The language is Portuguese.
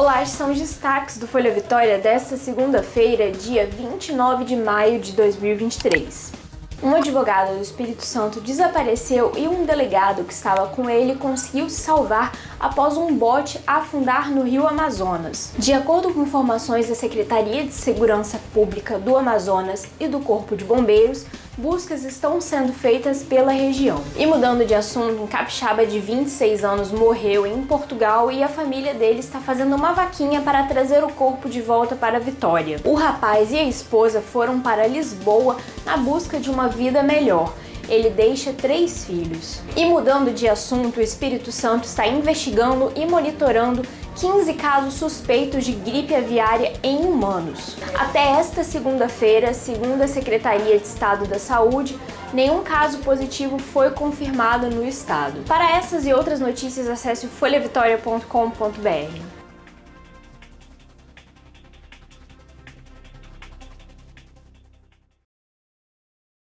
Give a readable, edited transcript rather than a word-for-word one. Olá, estes são os destaques do Folha Vitória desta segunda-feira, dia 29 de maio de 2023. Um advogado do Espírito Santo desapareceu e um delegado que estava com ele conseguiu se salvar após um bote afundar no Rio Amazonas. De acordo com informações da Secretaria de Segurança Pública do Amazonas e do Corpo de Bombeiros, buscas estão sendo feitas pela região. E mudando de assunto, um capixaba de 26 anos morreu em Portugal e a família dele está fazendo uma vaquinha para trazer o corpo de volta para Vitória. O rapaz e a esposa foram para Lisboa na busca de uma vida melhor. Ele deixa 3 filhos. E mudando de assunto, o Espírito Santo está investigando e monitorando 15 casos suspeitos de gripe aviária em humanos. Até esta segunda-feira, segundo a Secretaria de Estado da Saúde, nenhum caso positivo foi confirmado no estado. Para essas e outras notícias, acesse folhavitoria.com.br.